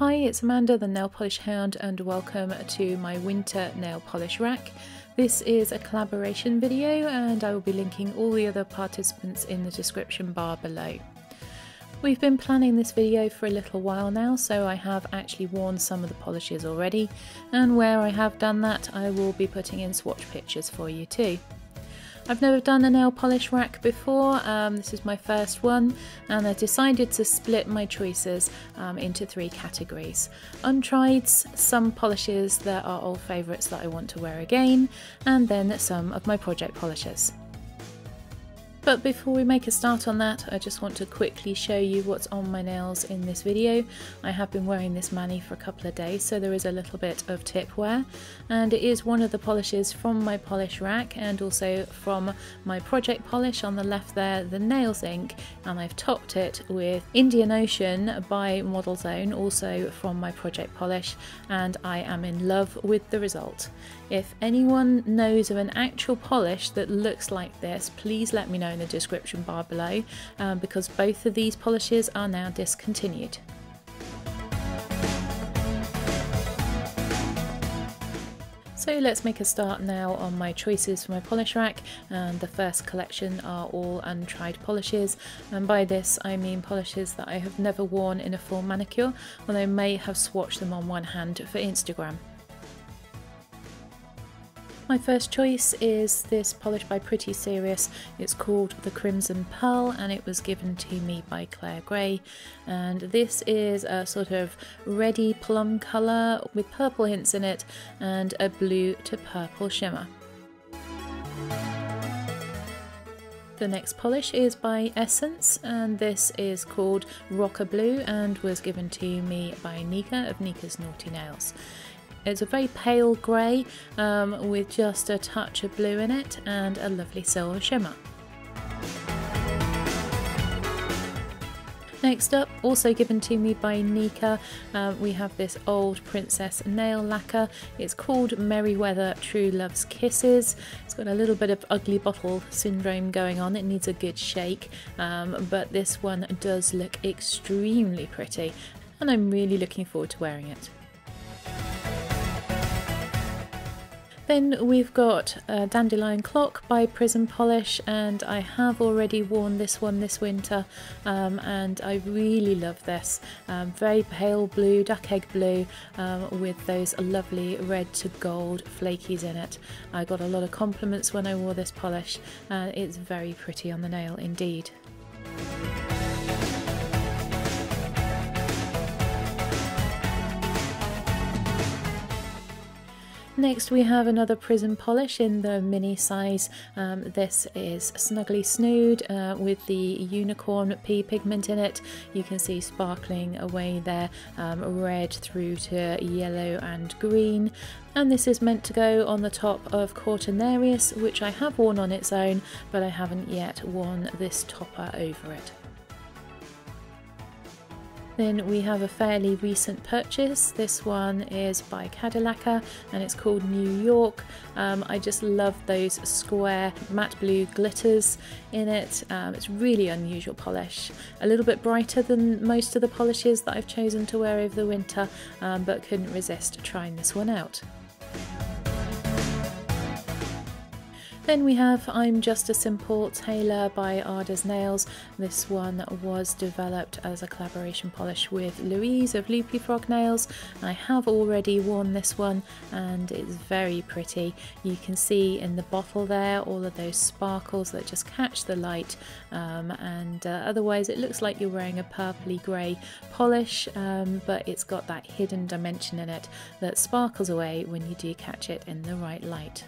Hi, it's Amanda the Nail Polish Hound and welcome to my winter nail polish rack. This is a collaboration video and I will be linking all the other participants in the description bar below. We've been planning this video for a little while now, so I have actually worn some of the polishes already, and where I have done that I will be putting in swatch pictures for you too. I've never done a nail polish rack before, this is my first one, and I decided to split my choices into three categories. Untrieds, some polishes that are old favourites that I want to wear again, and then some of my project polishes. But before we make a start on that, I just want to quickly show you what's on my nails in this video. I have been wearing this mani for a couple of days, so there is a little bit of tip wear, and it is one of the polishes from my polish rack and also from my project polish on the left there, the Nails Inc., and I've topped it with Indian Ocean by Model Zone, also from my project polish, and I am in love with the result. If anyone knows of an actual polish that looks like this, please let me know in the description bar below, because both of these polishes are now discontinued. So let's make a start now on my choices for my polish rack, and the first collection are all untried polishes, and by this I mean polishes that I have never worn in a full manicure, although I may have swatched them on one hand for Instagram. My first choice is this polish by Pretty Serious. It's called the Crimson Pearl and it was given to me by Claire Grey. And this is a sort of reddy plum colour with purple hints in it and a blue to purple shimmer. The next polish is by Essence and this is called Rocker Blue and was given to me by Nika of Nika's Naughty Nails. It's a very pale grey with just a touch of blue in it and a lovely silver shimmer. Next up, also given to me by Nika, we have this Old Princess Nail Lacquer. It's called Meriwether True Love's Kisses. It's got a little bit of ugly bottle syndrome going on, it needs a good shake, but this one does look extremely pretty and I'm really looking forward to wearing it. Then we've got Dandelion Clock by Prism Polish, and I have already worn this one this winter and I really love this. Very pale blue, duck egg blue with those lovely red to gold flakies in it. I got a lot of compliments when I wore this polish. It's very pretty on the nail indeed. Next we have another Prism polish in the mini size. This is Snuggly Snood with the unicorn pea pigment in it. You can see sparkling away there, red through to yellow and green. And this is meant to go on the top of Cortinarius, which I have worn on its own, but I haven't yet worn this topper over it. Then we have a fairly recent purchase. This one is by Cadillac and it's called New York. I just love those square matte blue glitters in it. It's really unusual polish. A little bit brighter than most of the polishes that I've chosen to wear over the winter, but couldn't resist trying this one out. Then we have I'm Just a Simple Tailor by Arda's Nails. This one was developed as a collaboration polish with Louise of Loopy Frog Nails. I have already worn this one and it's very pretty. You can see in the bottle there all of those sparkles that just catch the light, otherwise it looks like you're wearing a purpley grey polish, but it's got that hidden dimension in it that sparkles away when you do catch it in the right light.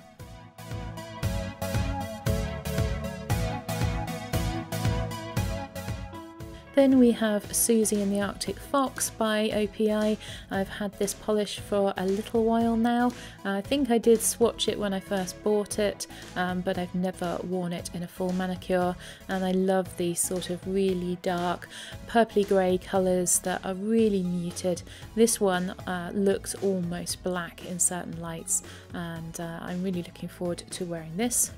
Then we have Susie in the Arctic Fox by OPI. I've had this polish for a little while now. I think I did swatch it when I first bought it, but I've never worn it in a full manicure, and I love these sort of really dark purpley grey colours that are really muted. This one looks almost black in certain lights, and I'm really looking forward to wearing this.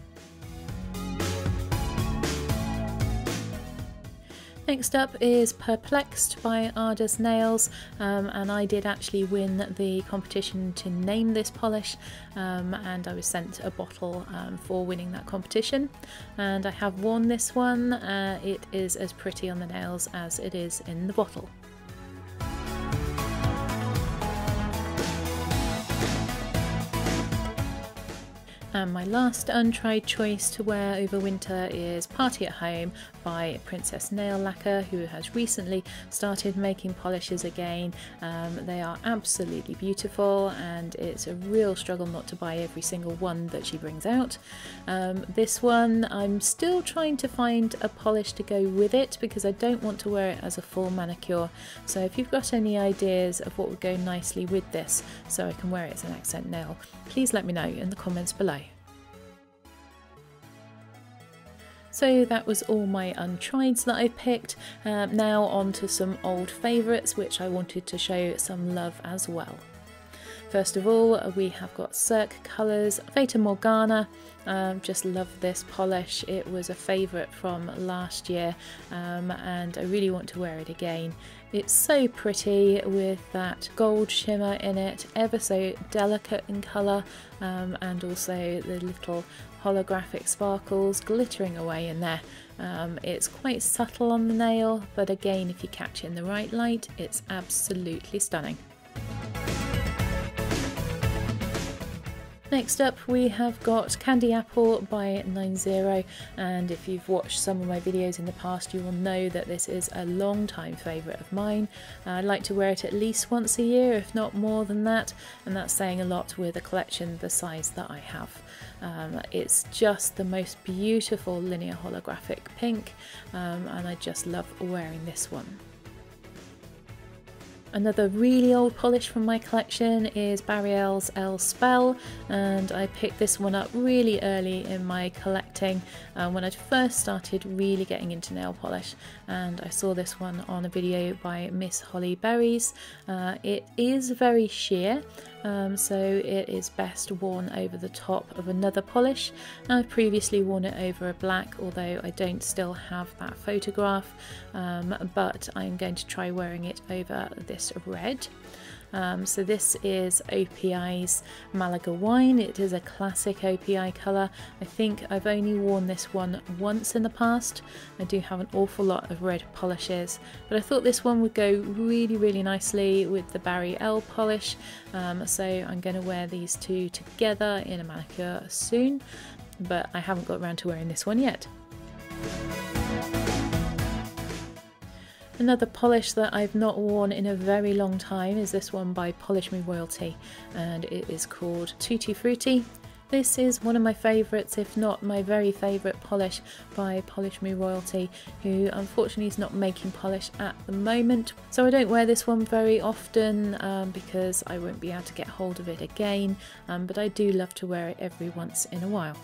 Next up is Perplexed by Arda's Nails, and I did actually win the competition to name this polish, and I was sent a bottle for winning that competition, and I have worn this one. It is as pretty on the nails as it is in the bottle. And my last untried choice to wear over winter is Party at Home by Princess Nail Lacquer, who has recently started making polishes again. They are absolutely beautiful, and it's a real struggle not to buy every single one that she brings out. This one, I'm still trying to find a polish to go with it because I don't want to wear it as a full manicure. So if you've got any ideas of what would go nicely with this so I can wear it as an accent nail, please let me know in the comments below. So that was all my untrieds that I picked. Now on to some old favourites, which I wanted to show some love as well. First of all, we have got Cirque Colours Fata Morgana. Just love this polish. It was a favourite from last year, and I really want to wear it again. It's so pretty with that gold shimmer in it, ever so delicate in colour, and also the little holographic sparkles glittering away in there. It's quite subtle on the nail, but again, if you catch it in the right light, it's absolutely stunning. Next up we have got Candy Apple by 90, and if you've watched some of my videos in the past you will know that this is a long time favourite of mine. I like to wear it at least once a year, if not more than that, and that's saying a lot with a collection the size that I have. It's just the most beautiful linear holographic pink, and I just love wearing this one. Another really old polish from my collection is Barrielle's El Spell, and I picked this one up really early in my collecting when I first started really getting into nail polish, and I saw this one on a video by Miss Holly Berries. It is very sheer, so it is best worn over the top of another polish. I've previously worn it over a black, although I don't still have that photograph, but I'm going to try wearing it over this red. So this is OPI's Malaga Wine. It is a classic OPI colour. I think I've only worn this one once in the past. I do have an awful lot of red polishes, but I thought this one would go really, really nicely with the Barrielle polish. So I'm going to wear these two together in a manicure soon, but I haven't got around to wearing this one yet. Another polish that I've not worn in a very long time is this one by Polish Me Royalty, and it is called Tutti Frutti. This is one of my favourites, if not my very favourite polish by Polish Me Royalty, who unfortunately is not making polish at the moment, so I don't wear this one very often because I won't be able to get hold of it again, but I do love to wear it every once in a while.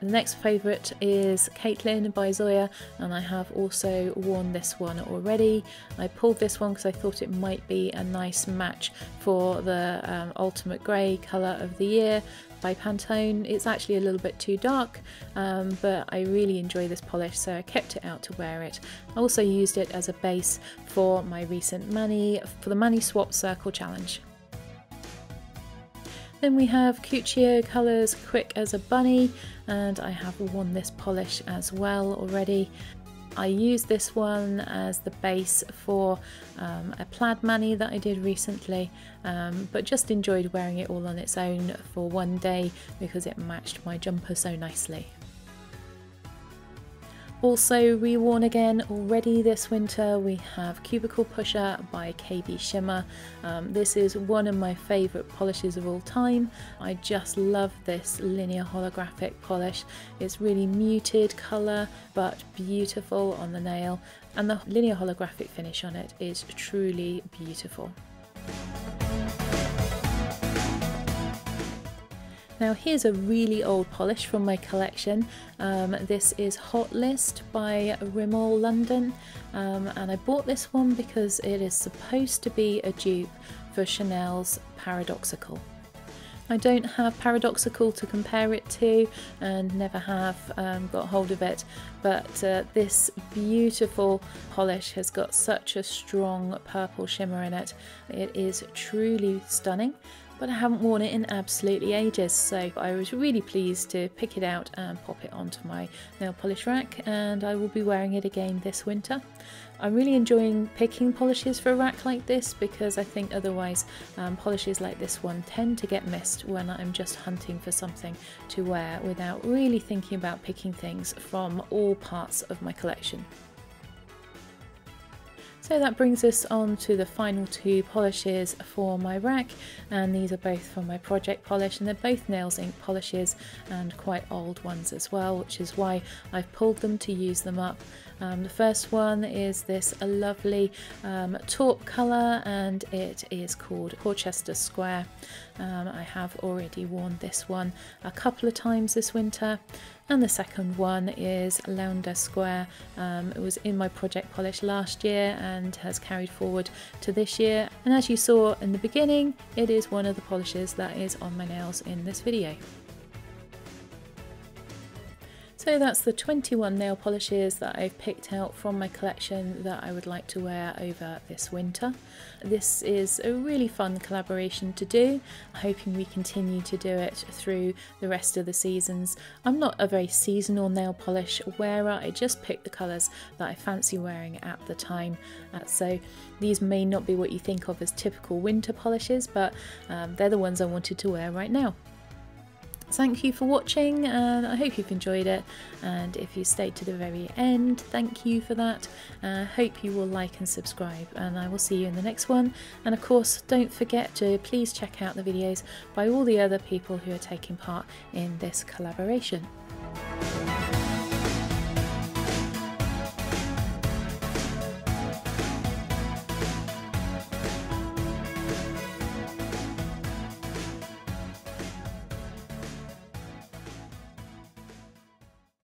The next favourite is Caitlin by Zoya, and I have also worn this one already. I pulled this one because I thought it might be a nice match for the Ultimate Grey colour of the year by Pantone. It's actually a little bit too dark, but I really enjoy this polish, so I kept it out to wear it. I also used it as a base for my recent Mani Swap Circle Challenge. Then we have Cuccio Colours Quick as a Bunny, and I have worn this polish as well already. I used this one as the base for a plaid mani that I did recently, but just enjoyed wearing it all on its own for one day because it matched my jumper so nicely. Also reworn again already this winter, we have Cubicle Pusher by KB Shimmer. This is one of my favourite polishes of all time. I just love this linear holographic polish. It's really muted colour but beautiful on the nail, and the linear holographic finish on it is truly beautiful. Now here's a really old polish from my collection. This is Hot List by Rimmel London, and I bought this one because it is supposed to be a dupe for Chanel's Paradoxical. I don't have Paradoxical to compare it to and never have got hold of it, but this beautiful polish has got such a strong purple shimmer in it. It is truly stunning, but I haven't worn it in absolutely ages, so I was really pleased to pick it out and pop it onto my nail polish rack, and I will be wearing it again this winter. I'm really enjoying picking polishes for a rack like this because I think otherwise polishes like this one tend to get missed when I'm just hunting for something to wear without really thinking about picking things from all parts of my collection. So that brings us on to the final two polishes for my rack, and these are both from my project polish, and they're both Nails Inc. polishes and quite old ones as well, which is why I've pulled them to use them up. The first one is this lovely taupe colour, and it is called Porchester Square. I have already worn this one a couple of times this winter. And the second one is Launder Square. It was in my project polish last year and has carried forward to this year. And as you saw in the beginning, it is one of the polishes that is on my nails in this video. So that's the 21 nail polishes that I've picked out from my collection that I would like to wear over this winter. This is a really fun collaboration to do. I'm hoping we continue to do it through the rest of the seasons. I'm not a very seasonal nail polish wearer, I just pick the colours that I fancy wearing at the time. So these may not be what you think of as typical winter polishes, but they're the ones I wanted to wear right now. Thank you for watching, and I hope you've enjoyed it, and if you stayed to the very end, thank you for that. I hope you will like and subscribe, and I will see you in the next one. And of course, don't forget to please check out the videos by all the other people who are taking part in this collaboration.